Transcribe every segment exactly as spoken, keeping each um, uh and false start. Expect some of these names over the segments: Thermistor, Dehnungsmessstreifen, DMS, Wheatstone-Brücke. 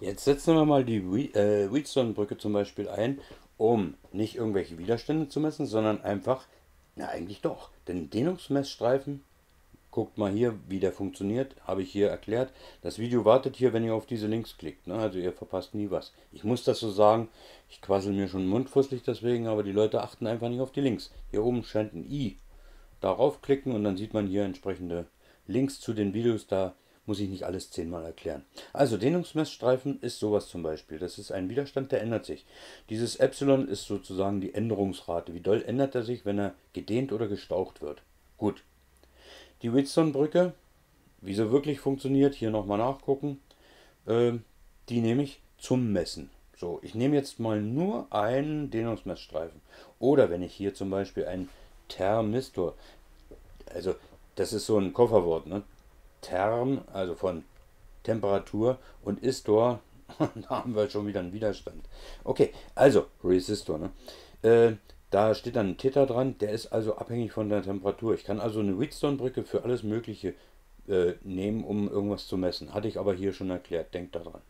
Jetzt setzen wir mal die äh, Wheatstone-Brücke zum Beispiel ein, um nicht irgendwelche Widerstände zu messen, sondern einfach, na eigentlich doch, den Dehnungsmessstreifen. Guckt mal hier, wie der funktioniert, habe ich hier erklärt. Das Video wartet hier, wenn ihr auf diese Links klickt, ne? Also ihr verpasst nie was. Ich muss das so sagen, ich quassel mir schon mundfusselig deswegen, aber die Leute achten einfach nicht auf die Links. Hier oben scheint ein i. Darauf klicken und dann sieht man hier entsprechende Links zu den Videos, da muss ich nicht alles zehnmal erklären. Also Dehnungsmessstreifen ist sowas zum Beispiel. Das ist ein Widerstand, der ändert sich. Dieses Epsilon ist sozusagen die Änderungsrate. Wie doll ändert er sich, wenn er gedehnt oder gestaucht wird? Gut. Die Wheatstone-Brücke, wie sie wirklich funktioniert, hier nochmal nachgucken, äh, die nehme ich zum Messen. So, ich nehme jetzt mal nur einen Dehnungsmessstreifen. Oder wenn ich hier zum Beispiel einen Thermistor, also das ist so ein Kofferwort, ne? Therm, also von Temperatur und Istor, da haben wir schon wieder einen Widerstand. Okay, also Resistor, ne? Äh, Da steht dann ein Theta dran, der ist also abhängig von der Temperatur. Ich kann also eine Wheatstone-Brücke für alles Mögliche äh, nehmen, um irgendwas zu messen. Hatte ich aber hier schon erklärt, denkt daran.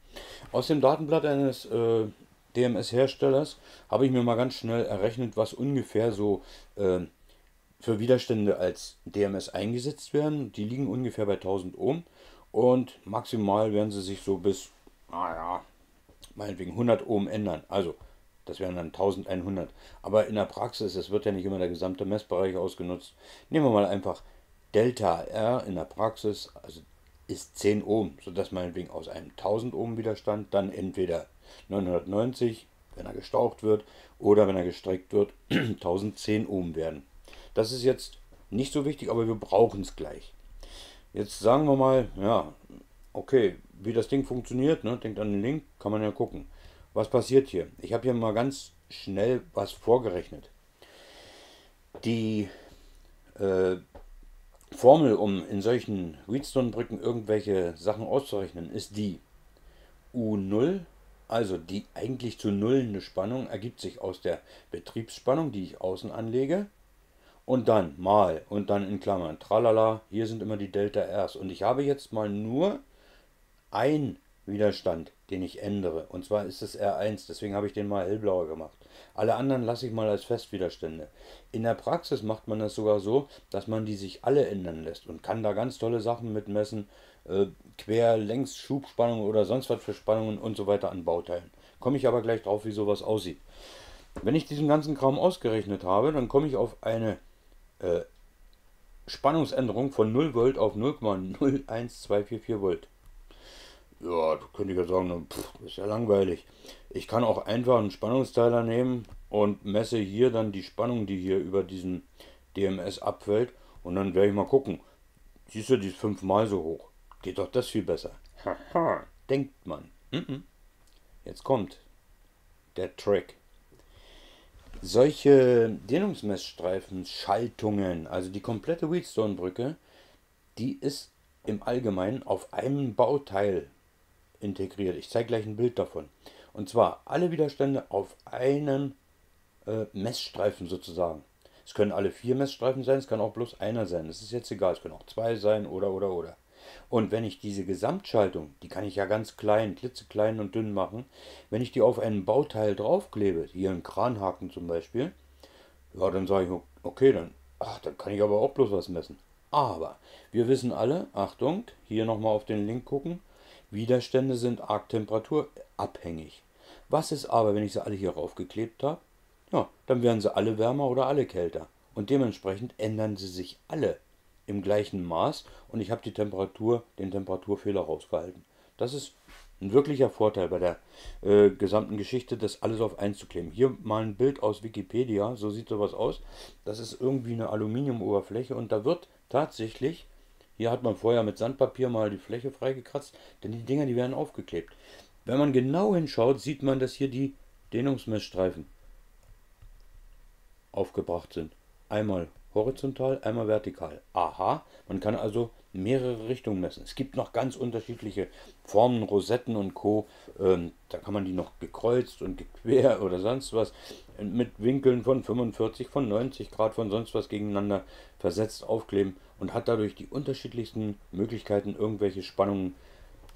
Aus dem Datenblatt eines äh, D M S-Herstellers habe ich mir mal ganz schnell errechnet, was ungefähr so äh, für Widerstände als D M S eingesetzt werden. Die liegen ungefähr bei tausend Ohm und maximal werden sie sich so bis, naja, meinetwegen hundert Ohm ändern. Also das wären dann eintausendeinhundert. Aber in der Praxis, es wird ja nicht immer der gesamte Messbereich ausgenutzt. Nehmen wir mal einfach Delta R in der Praxis, also ist zehn Ohm, sodass meinetwegen aus einem tausend Ohm Widerstand dann entweder neunhundertneunzig, wenn er gestaucht wird, oder wenn er gestreckt wird, tausendzehn Ohm werden. Das ist jetzt nicht so wichtig, aber wir brauchen es gleich. Jetzt sagen wir mal, ja, okay, wie das Ding funktioniert, ne, denkt an den Link, kann man ja gucken. Was passiert hier? Ich habe hier mal ganz schnell was vorgerechnet. Die äh, Formel, um in solchen Wheatstone-Brücken irgendwelche Sachen auszurechnen, ist die U null, also die eigentlich zu nullende Spannung, ergibt sich aus der Betriebsspannung, die ich außen anlege, und dann mal, und dann in Klammern, tralala, hier sind immer die Delta Rs. Und ich habe jetzt mal nur ein Widerstand, den ich ändere. Und zwar ist es R eins, deswegen habe ich den mal hellblauer gemacht. Alle anderen lasse ich mal als Festwiderstände. In der Praxis macht man das sogar so, dass man die sich alle ändern lässt und kann da ganz tolle Sachen mitmessen, äh, Quer-, Längs-, Schubspannung oder sonst was für Spannungen und so weiter an Bauteilen. Komme ich aber gleich drauf, wie sowas aussieht. Wenn ich diesen ganzen Kram ausgerechnet habe, dann komme ich auf eine äh, Spannungsänderung von null Volt auf null Komma null eins zwei vier vier Volt. Ja, da könnte ich ja sagen, pff, ist ja langweilig. Ich kann auch einfach einen Spannungsteiler nehmen und messe hier dann die Spannung, die hier über diesen D M S abfällt. Und dann werde ich mal gucken. Siehst du, die ist fünfmal so hoch. Geht doch das viel besser. Haha, denkt man. Jetzt kommt der Trick. Solche Dehnungsmessstreifen, Schaltungen, also die komplette Wheatstone-Brücke, die ist im Allgemeinen auf einem Bauteil integriert. Ich zeige gleich ein Bild davon. Und zwar alle Widerstände auf einem äh, Messstreifen sozusagen. Es können alle vier Messstreifen sein, es kann auch bloß einer sein. Das ist jetzt egal, es können auch zwei sein oder oder oder. Und wenn ich diese Gesamtschaltung, die kann ich ja ganz klein, klitzeklein und dünn machen, wenn ich die auf einen Bauteil draufklebe, hier einen Kranhaken zum Beispiel, ja, dann sage ich, okay, dann, ach, dann kann ich aber auch bloß was messen. Aber wir wissen alle, Achtung, hier nochmal auf den Link gucken, Widerstände sind arg temperaturabhängig. Was ist aber, wenn ich sie alle hier raufgeklebt habe? Ja, dann werden sie alle wärmer oder alle kälter. Und dementsprechend ändern sie sich alle im gleichen Maß und ich habe die Temperatur, den Temperaturfehler rausgehalten. Das ist ein wirklicher Vorteil bei der äh, gesamten Geschichte, das alles auf eins zu kleben. Hier mal ein Bild aus Wikipedia, so sieht sowas aus. Das ist irgendwie eine Aluminiumoberfläche und da wird tatsächlich... Hier hat man vorher mit Sandpapier mal die Fläche freigekratzt, denn die Dinger, die werden aufgeklebt. Wenn man genau hinschaut, sieht man, dass hier die Dehnungsmessstreifen aufgebracht sind. Einmal horizontal, einmal vertikal. Aha, man kann also mehrere Richtungen messen. Es gibt noch ganz unterschiedliche Formen, Rosetten und Co. Ähm, da kann man die noch gekreuzt und gequer oder sonst was mit Winkeln von fünfundvierzig, von neunzig Grad, von sonst was gegeneinander versetzt aufkleben und hat dadurch die unterschiedlichsten Möglichkeiten, irgendwelche Spannungen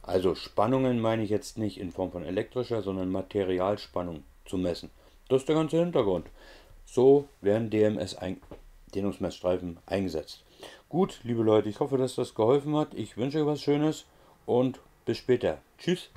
Also Spannungen meine ich jetzt nicht in Form von elektrischer, sondern Materialspannung zu messen. Das ist der ganze Hintergrund. So werden D M S ein Dehnungsmessstreifen eingesetzt. Gut, liebe Leute, ich hoffe, dass das geholfen hat. Ich wünsche euch was Schönes und bis später. Tschüss.